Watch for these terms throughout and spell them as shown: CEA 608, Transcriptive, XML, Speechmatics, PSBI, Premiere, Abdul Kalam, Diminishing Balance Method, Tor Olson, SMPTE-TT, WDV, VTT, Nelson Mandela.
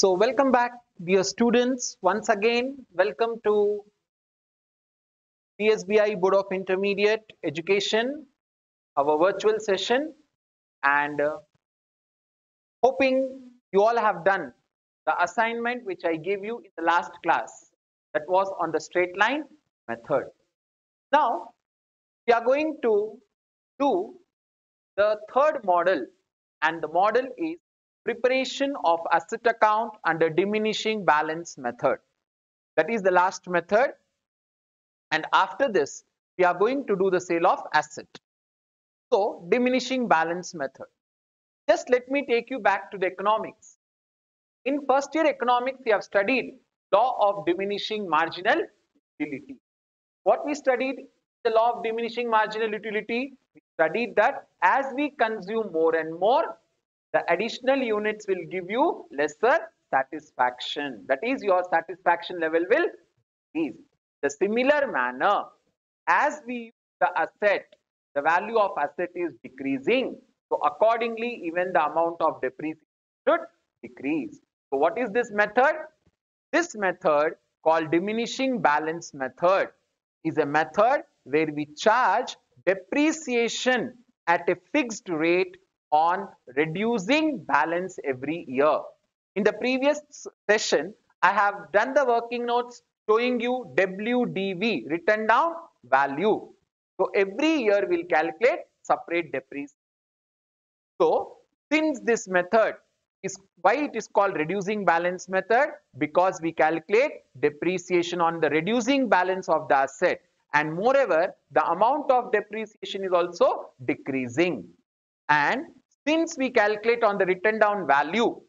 So welcome back dear students, once again welcome to PSBI Board of Intermediate Education, our virtual session, and hoping you all have done the assignment which I gave you in the last class, that was on the straight line method. Now we are going to do the third model, and the model is preparation of asset account under diminishing balance method. That is the last method, and after this we are going to do the sale of asset. So diminishing balance method. Just let me take you back to the economics. In first year economics we have studied law of diminishing marginal utility. What we studied, the law of diminishing marginal utility, we studied that as we consume more and more, the additional units will give you lesser satisfaction. That is, your satisfaction level will increase. The similar manner, as we use the asset, the value of asset is decreasing. So accordingly, even the amount of depreciation should decrease. So what is this method? This method, called diminishing balance method, is a method where we charge depreciation at a fixed rate on reducing balance every year. In the previous session, I have done the working notes showing you WDV, written down value. So every year we'll calculate separate depreciation. So since this method is, why it is called reducing balance method? Because we calculate depreciation on the reducing balance of the asset, and moreover the amount of depreciation is also decreasing. And since we calculate on the written down value,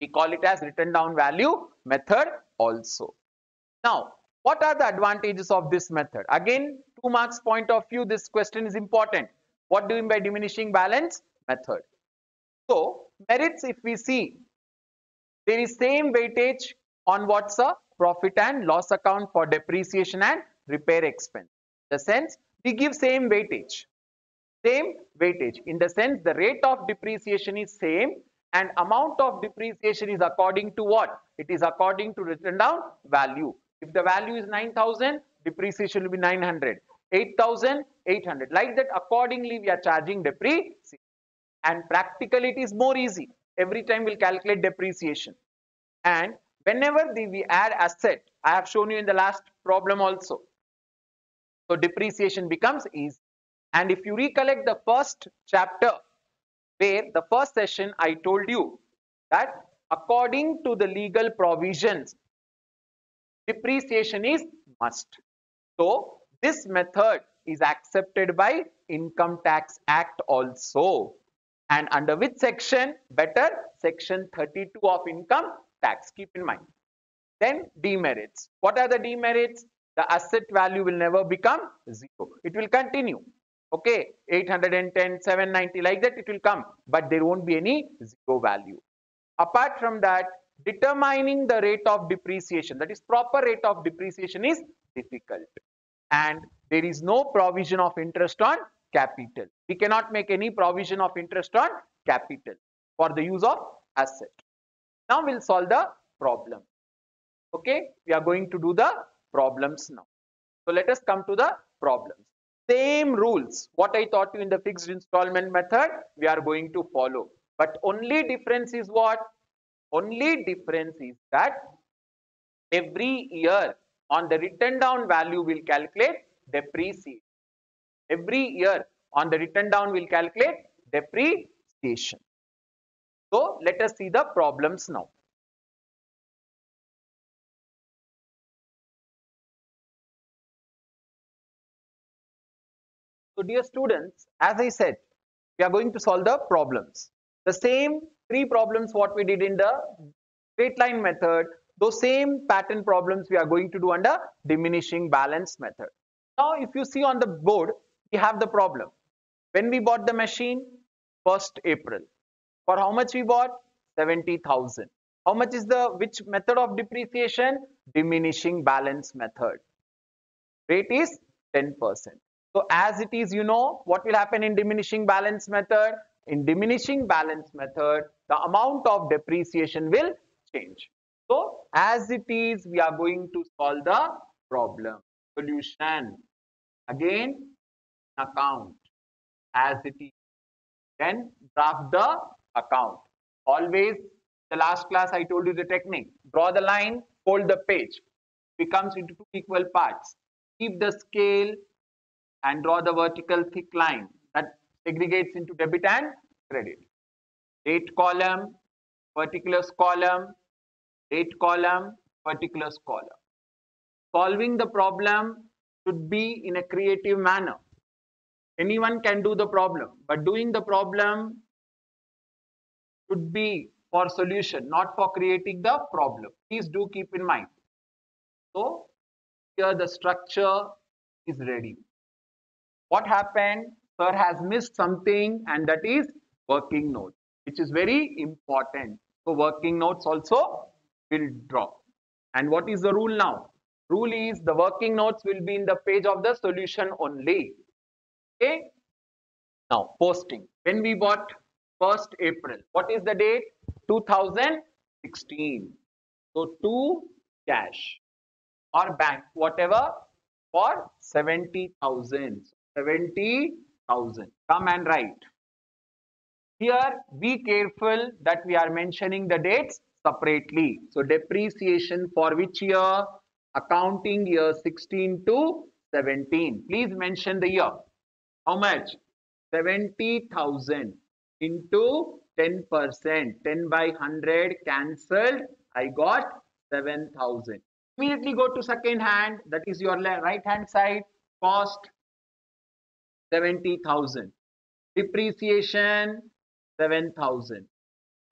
we call it as written down value method also. Now, what are the advantages of this method? Again, 2 marks point of view, this question is important. What do you mean by diminishing balance method? So, merits if we see, there is same weightage on what's a profit and loss account for depreciation and repair expense. In the sense, we give same weightage. Same weightage in the sense the rate of depreciation is same, and amount of depreciation is according to what? It is according to written down value. If the value is 9,000, depreciation will be 900, 8,800. Like that, accordingly we are charging depreciation. And practically it is more easy. Every time we'll calculate depreciation. And whenever we add asset, I have shown you in the last problem also. So depreciation becomes easy. And if you recollect the first chapter, where the first session I told you that according to the legal provisions, depreciation is must. So this method is accepted by Income Tax Act also. And under which section? Better, section 32 of Income Tax. Keep in mind. Then demerits. What are the demerits? The asset value will never become zero. It will continue. Okay, 810, 790, like that it will come, but there won't be any zero value. Apart from that, determining the rate of depreciation, that is proper rate of depreciation, is difficult. And there is no provision of interest on capital. We cannot make any provision of interest on capital for the use of asset. Now we'll solve the problem. Okay, we are going to do the problems now. So let us come to the problems. Same rules, what I taught you in the fixed installment method, we are going to follow. But only difference is what? Only difference is that every year on the written down value we'll calculate depreciation. Every year on the written down we'll calculate depreciation. So let us see the problems now. So dear students, as I said, we are going to solve the problems. The same 3 problems what we did in the straight line method, those same pattern problems we are going to do under diminishing balance method. Now if you see on the board, we have the problem. When we bought the machine, 1st April. For how much we bought? 70,000. How much is the, which method of depreciation? Diminishing balance method. Rate is 10%. So as it is, you know, what will happen in diminishing balance method? In diminishing balance method, the amount of depreciation will change. So as it is, we are going to solve the problem. Solution. Again, account. As it is. Then draft the account. Always, the last class I told you the technique. Draw the line, fold the page. Becomes into two equal parts. Keep the scale and draw the vertical thick line that segregates into debit and credit. Date column, particulars column, date column, particulars column. Solving the problem should be in a creative manner. Anyone can do the problem, but doing the problem should be for solution, not for creating the problem. Please do keep in mind. So here the structure is ready. What happened? Sir has missed something, and that is working notes, which is very important. So working notes also will draw. And what is the rule now? Rule is the working notes will be in the page of the solution only. Okay. Now posting. When we bought 1st April. What is the date? 2016. So to cash or bank, whatever, for 70,000. 70,000. Come and write. Here, be careful that we are mentioning the dates separately. So depreciation for which year? Accounting year 16 to 17. Please mention the year. How much? 70,000. Into 10%, 10 by 100 cancelled, I got 7,000. Immediately go to second hand, that is your right hand side, cost 70,000, depreciation 7,000,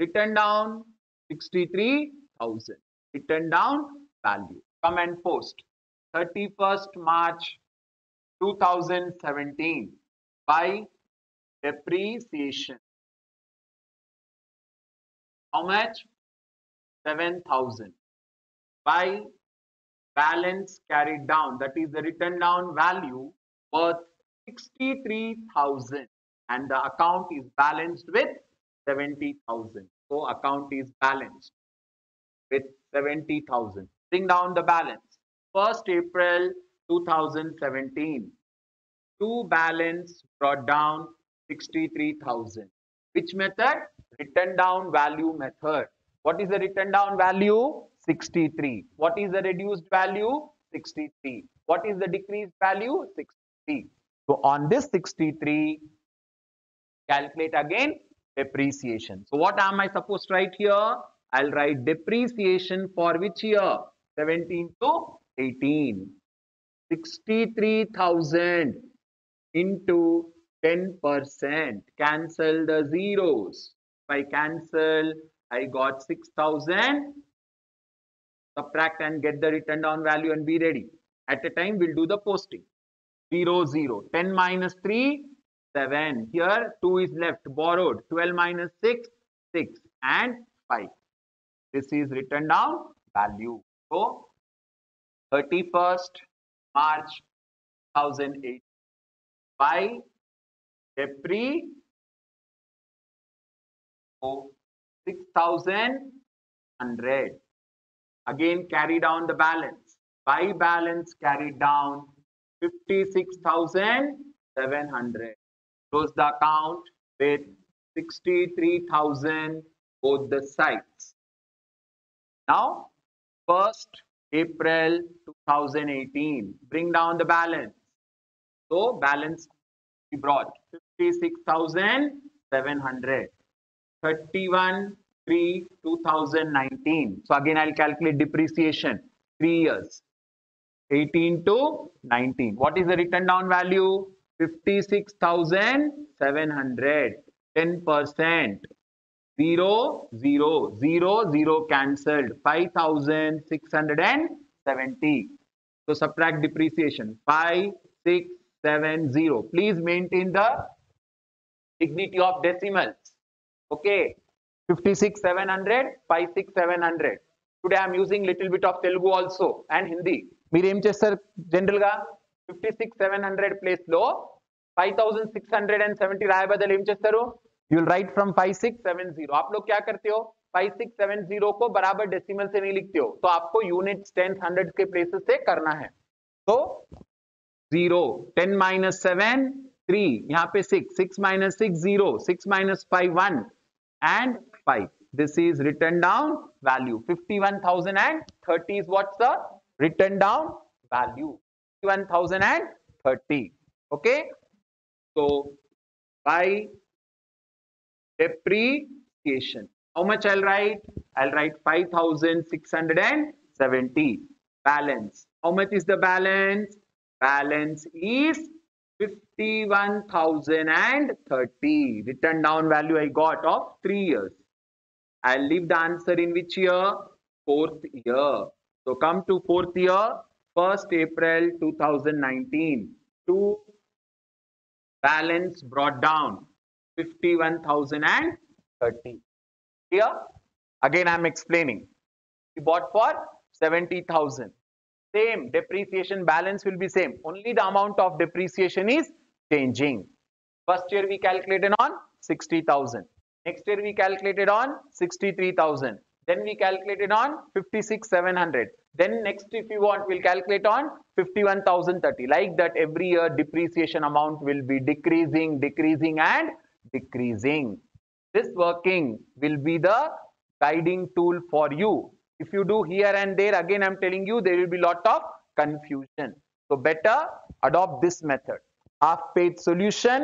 return down 63,000, return down value. Come and post 31st March 2017 by depreciation. How much? 7,000 by balance carried down, that is the written down value, worth 63,000, and the account is balanced with 70,000. So account is balanced with 70,000. Bring down the balance. 1st April 2017, to balance brought down 63,000. Which method? Written down value method. What is the written down value? 63. What is the reduced value? 63. What is the decreased value? 63. So on this 63, calculate again depreciation. So what am I supposed to write here? I'll write depreciation for which year? 17 to 18. 63,000 into 10%. Cancel the zeros. If I cancel, I got 6,000. Subtract and get the written down value and be ready. At a time, we'll do the posting. 0, 0. 10 minus 3, 7. Here, 2 is left, borrowed. 12 minus 6, 6 and 5. This is written down value. So, 31st March 2008 by depreciation. 6,100. Again carry down the balance. By balance carried down 56,700. Close the account with 63,000 both the sides. Now 1st April 2018. Bring down the balance. So balance we brought 56,700. 31/3/2019. So again, I'll calculate depreciation. 3 years, 18 to 19. What is the written down value? 56,700. 10%. 0, 0, 0, 0 cancelled. 5,670. So subtract depreciation. 5, 6, 7, 0. Please maintain the dignity of decimals. Okay, 56,700, 56,700. Today I am using little bit of Telugu also and Hindi. మీరు ఏం చేస్తారు జనరల్గా 56,700 ప్లేస్లో 5,670 రాయబదలు ఏం చేస్తారు? You will write from 5670. आप लोग क्या करते हो? 5670 को बराबर डेसिमल से नहीं लिखते हो तो आपको यूनिट 10 100 के प्लेसेस से करना है। तो 0 10 - 7 3, यहाँ पे 6 - 6 0 6 - 5 1 and 5. This is written down value 51,030 is what's the written down value 51,030. Okay, so by depreciation how much I'll write? I'll write 5,670. Balance, how much is the balance? Balance is 51,030. Written down value I got of 3 years. I'll leave the answer in which year? Fourth year. So come to fourth year, 1st April 2019. To balance brought down 51,030. Here again I am explaining. We bought for 70,000. Same depreciation, balance will be same. Only the amount of depreciation is changing. First year we calculated on 60,000. Next year we calculated on 63,000. Then we calculated on 56,700. Then next, if you want, we'll calculate on 51,030. Like that, every year depreciation amount will be decreasing, and decreasing. This working will be the guiding tool for you. If you do here and there, again I'm telling you, there will be lot of confusion. So better adopt this method: half-page solution,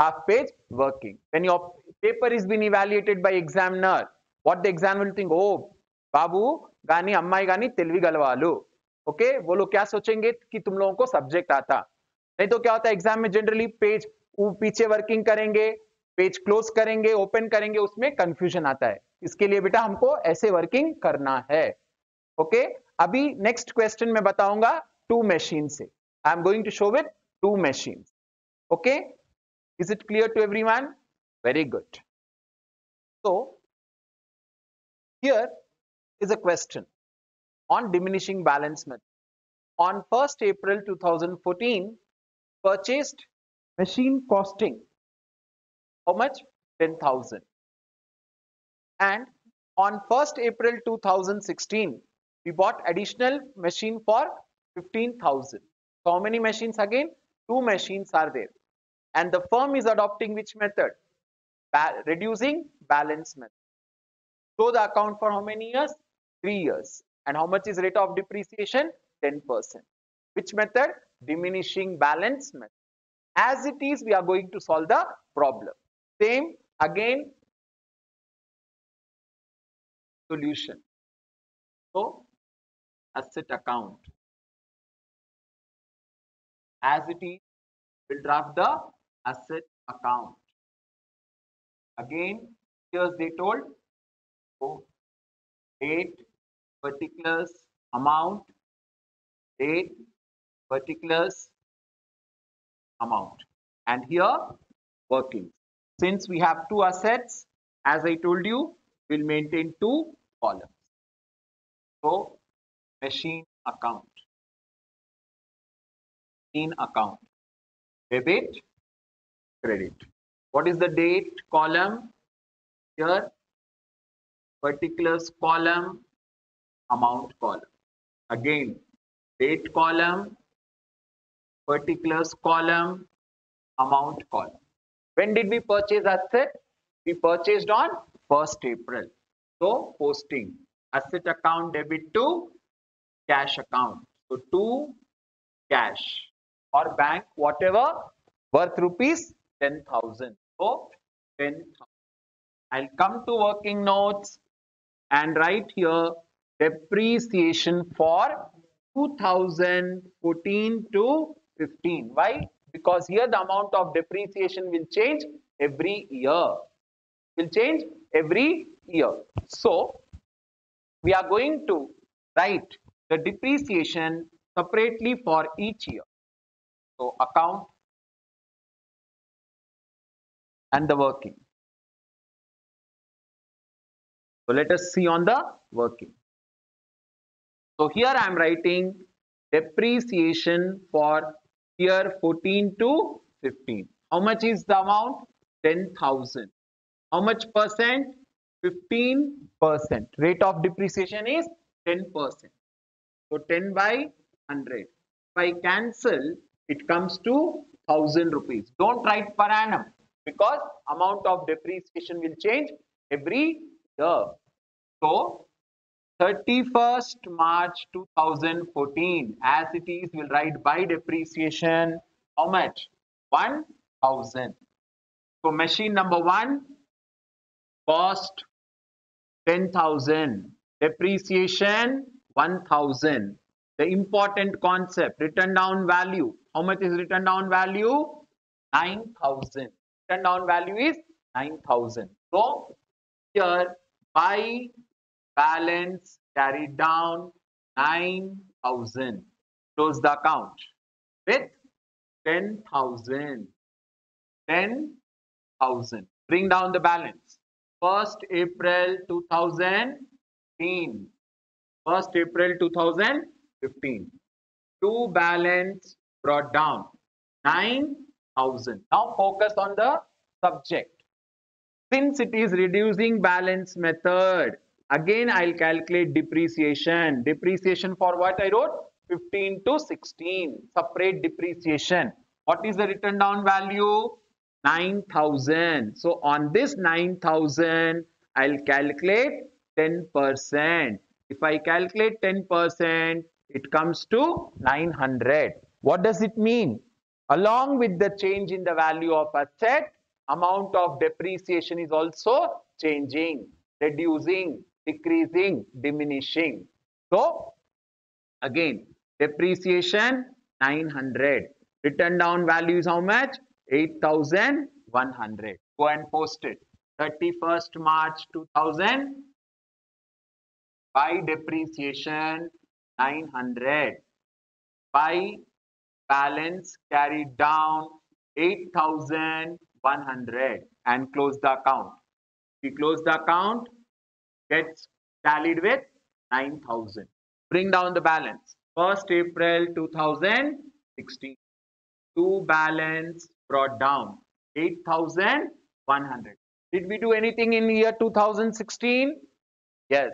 half-page working. When your paper is being evaluated by examiner, what the examiner will think? Oh, Babu, गानी अम्मा गानी तिलवी गलवा लो. Okay, वो लोग क्या सोचेंगे कि तुम लोगों को सब्जेक्ट आता नहीं. तो क्या होता है एग्जाम में जनरली पेज पीछे वर्किंग करेंगे, पेज क्लोज करेंगे, ओपन करेंगे, उसमें कंफ्यूजन आता है. इसके लिए बेटा हमको ऐसे वर्किंग करना है. ओके, अभी नेक्स्ट क्वेश्चन में बताऊंगा 2 मशीन से. I am going to show with 2 machine. Okay, is it clear to everyone? Very good. So here is a question on diminishing balance method. On 1st April 2014, purchased machine costing how much? 10,000. And on 1st April 2016, we bought additional machine for 15,000. So how many machines again? 2 machines are there. And the firm is adopting which method? Reducing balance method. So the account for how many years? 3 years. And how much is rate of depreciation? 10%. Which method? Diminishing balance method. As it is, we are going to solve the problem. Same again solution. So asset account as it is, we'll draft the asset account. Again here's they told date, particulars, amount, date, particulars, amount, and here working. Since we have 2 assets, as I told you, we'll maintain 2 columns. So machine account, debit, credit. What is the date column? Here particulars column, amount column. Again date column, particulars column, amount column. When did we purchase asset? We purchased on 1st April. So posting asset account debit to cash account. So to cash or bank, whatever, worth rupees 10,000. So 10,000. I'll come to working notes and write here depreciation for 2014 to 2015. Why? Because here the amount of depreciation will change every year. So we are going to write the depreciation separately for each year. So account and the working. So let us see on the working. So here I am writing depreciation for year 14 to 15. How much is the amount? 10,000. How much percent? 15%. Rate of depreciation is 10%. So 10/100. If I cancel, it comes to 1,000 rupees. Don't write per annum because amount of depreciation will change every year. So 31st March 2014, as it is, we'll write by depreciation. How much? 1,000. So machine number 1 cost 10,000. Depreciation 1,000. The important concept, written down value. How much is written down value? 9,000. Written down value is 9,000. So here by balance carried down 9,000. Close the account with 10,000. 10,000. Bring down the balance. 1st April 2015. 1st April 2015. To balance brought down 9,000. Now focus on the subject. Since it is reducing balance method, again I'll calculate depreciation. Depreciation for what I wrote? 15 to 16. Separate depreciation. What is the written down value? 9,000. So on this 9,000, I'll calculate 10%. If I calculate 10%, it comes to 900. What does it mean? Along with the change in the value of asset, amount of depreciation is also changing, reducing, decreasing, diminishing. So again, depreciation 900. Written down value is how much? 8,100. Go and post it. 31st March 2000 by depreciation 900. By balance carried down 8,100 and close the account. We close the account, gets tallied with 9,000. Bring down the balance. 1st April 2016. To balance brought down 8,100. Did we do anything in year 2016? Yes.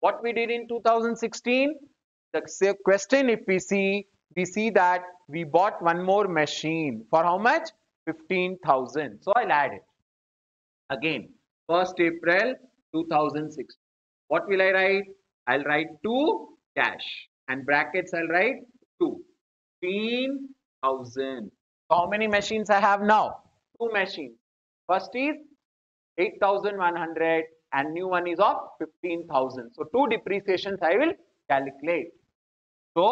What we did in 2016? The question, if we see that we bought one more machine for how much? 15,000. So I'll add it. Again, 1st April 2016. What will I write? I'll write 2 cash and brackets I'll write 2. 15,000. How many machines I have now? 2 machines. First is 8,100 and new one is of 15,000. So 2 depreciations I will calculate. So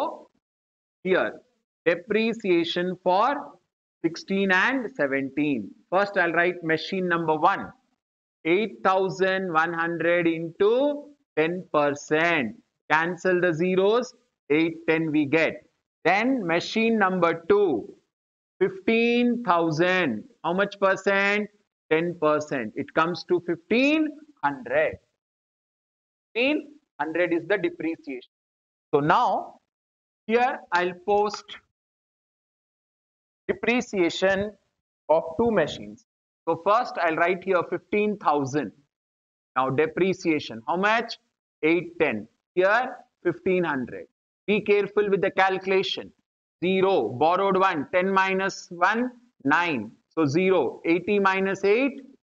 here depreciation for 16 and 17. First I'll write machine number 1. 8,100 into 10%. Cancel the zeros. 810 we get. Then machine number 2. 15,000. How much percent? 10%. It comes to 1,500. 1,500 is the depreciation. So now here I'll post depreciation of 2 machines. So first I'll write here 15,000. Now depreciation. How much? 810. Here 1,500. Be careful with the calculation. 0, borrowed 1, 10 minus 1, 9. So 0, 80 minus 8,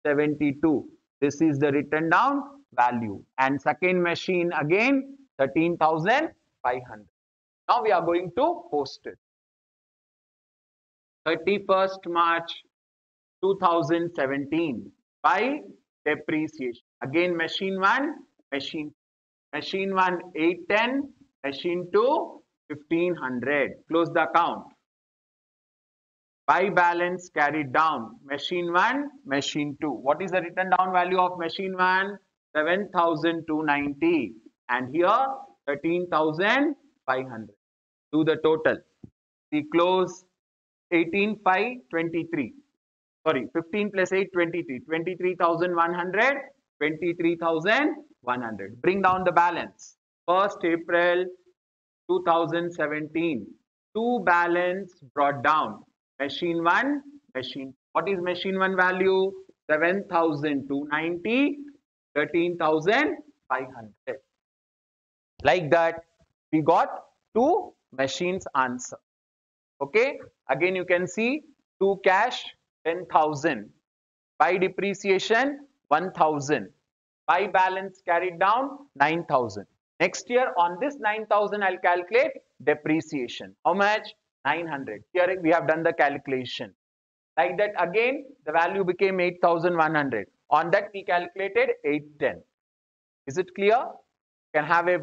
72. This is the written down value. And second machine again, 13,500. Now we are going to post it. 31st March 2017 by depreciation. Again machine 1, machine 1 810, machine 2 1,500. Close the account. By balance carried down. Machine 1, machine 2. What is the written down value of machine 1? 7,290. And here 13,500. Do the total. We close 18,523. Sorry, 15 plus 8, 23. 23,100. 23,100. Bring down the balance. 1st April 2017. To balance brought down. Machine 1, machine. What is machine 1 value? 7,290 13,500. Like that, we got two machines answer. Okay, again you can see 2 cash 10,000, by depreciation 1,000, by balance carried down 9,000. Next year on this 9,000 I'll calculate depreciation. How much? 900. Here we have done the calculation. Like that again the value became 8,100. On that we calculated 810. Is it clear? Can have a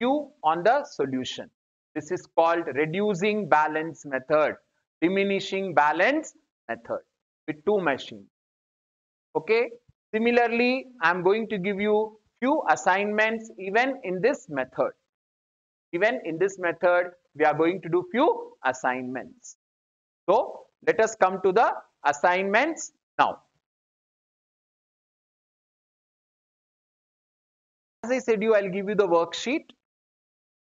view on the solution. This is called reducing balance method, diminishing balance method with two machines. Okay. Similarly, I am going to give you few assignments even in this method. Even in this method, we are going to do few assignments. So let us come to the assignments now. As I said, I'll give you the worksheet.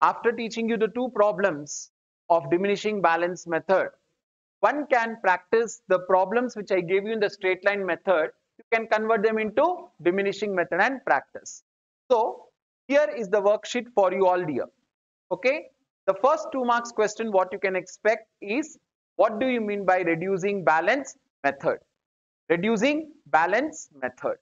After teaching you the two problems of diminishing balance method, one can practice the problems which I gave you in the straight line method. You can convert them into diminishing method and practice. So here is the worksheet for you all, dear. Okay, the first 2 marks question, what you can expect is, what do you mean by reducing balance method? Reducing balance method.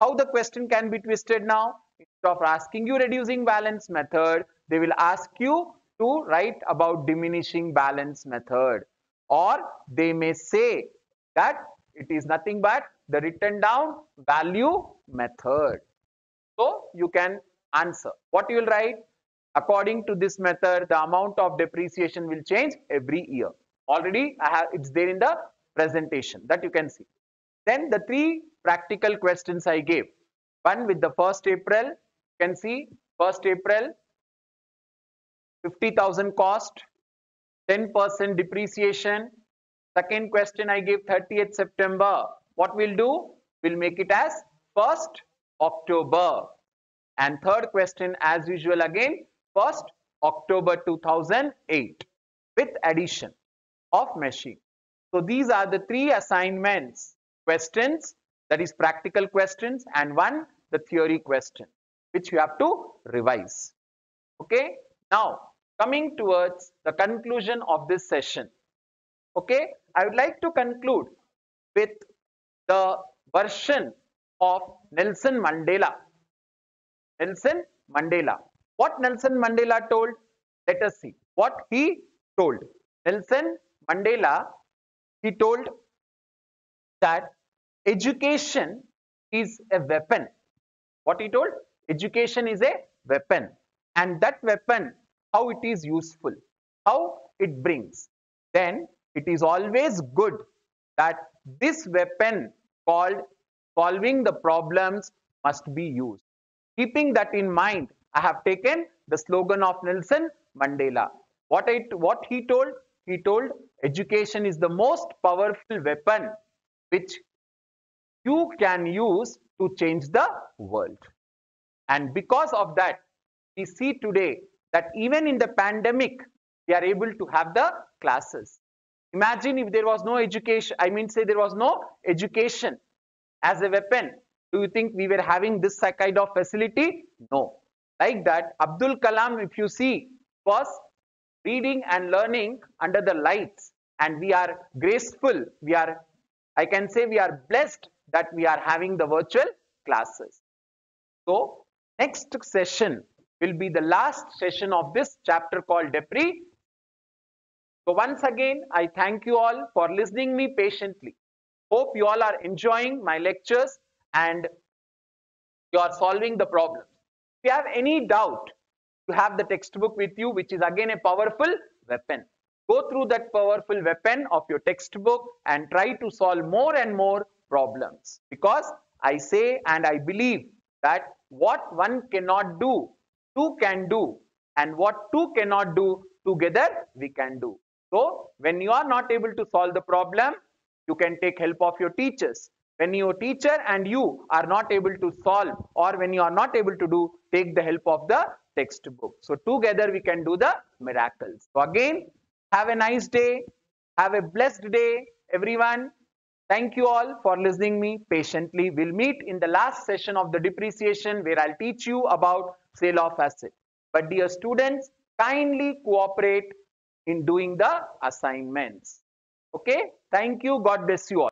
How the question can be twisted now? Instead of asking you reducing balance method, they will ask you to write about diminishing balance method, or they may say that it is nothing but the written down value method. So you can answer. What you will write? According to this method, the amount of depreciation will change every year. Already I have, it's there in the presentation that you can see. Then the 3 practical questions I gave. One with the 1st April, you can see 1st April 50,000 cost, 10% depreciation. Second question I gave 30th September. What we'll do? We'll make it as 1st October. And third question as usual again 1st October 2008 with addition of machine. So these are the 3 assignments, questions, that is practical questions, and 1 the theory question which you have to revise. Okay, now coming towards the conclusion of this session. Okay, I would like to conclude with the version of Nelson Mandela. Nelson Mandela. What Nelson Mandela told? Let us see what he told. Nelson Mandela, he told that education is a weapon. What he told? Education is a weapon, and that weapon, how it is useful, how it brings. Then it is always good that this weapon called solving the problems must be used. Keeping that in mind, I have taken the slogan of Nelson Mandela. What he told? He told education is the most powerful weapon which you can use to change the world. And because of that, we see today that even in the pandemic, we are able to have the classes. Imagine if there was no education, there was no education as a weapon. Do you think we were having this kind of facility? No. Like that, Abdul Kalam, if you see, was reading and learning under the lights, and we are graceful. We are, I can say, we are blessed that we are having the virtual classes. So next session will be the last session of this chapter called Depreciation. So once again, I thank you all for listening me patiently. Hope you all are enjoying my lectures and you are solving the problem. If you have any doubt, you have the textbook with you, which is again a powerful weapon. Go through that powerful weapon of your textbook and try to solve more and more problems, because I say and I believe that what one cannot do, two can do, and what two cannot do, together we can do. So when you are not able to solve the problem, you can take help of your teachers. When your teacher and you are not able to solve, or when you are not able to do, take the help of the textbook. So together we can do the miracles. So again, have a nice day, have a blessed day everyone. Thank you all for listening me patiently. We'll meet in the last session of the depreciation, where I'll teach you about sale of asset. But dear students, kindly cooperate in doing the assignments. Okay, thank you. God bless you all.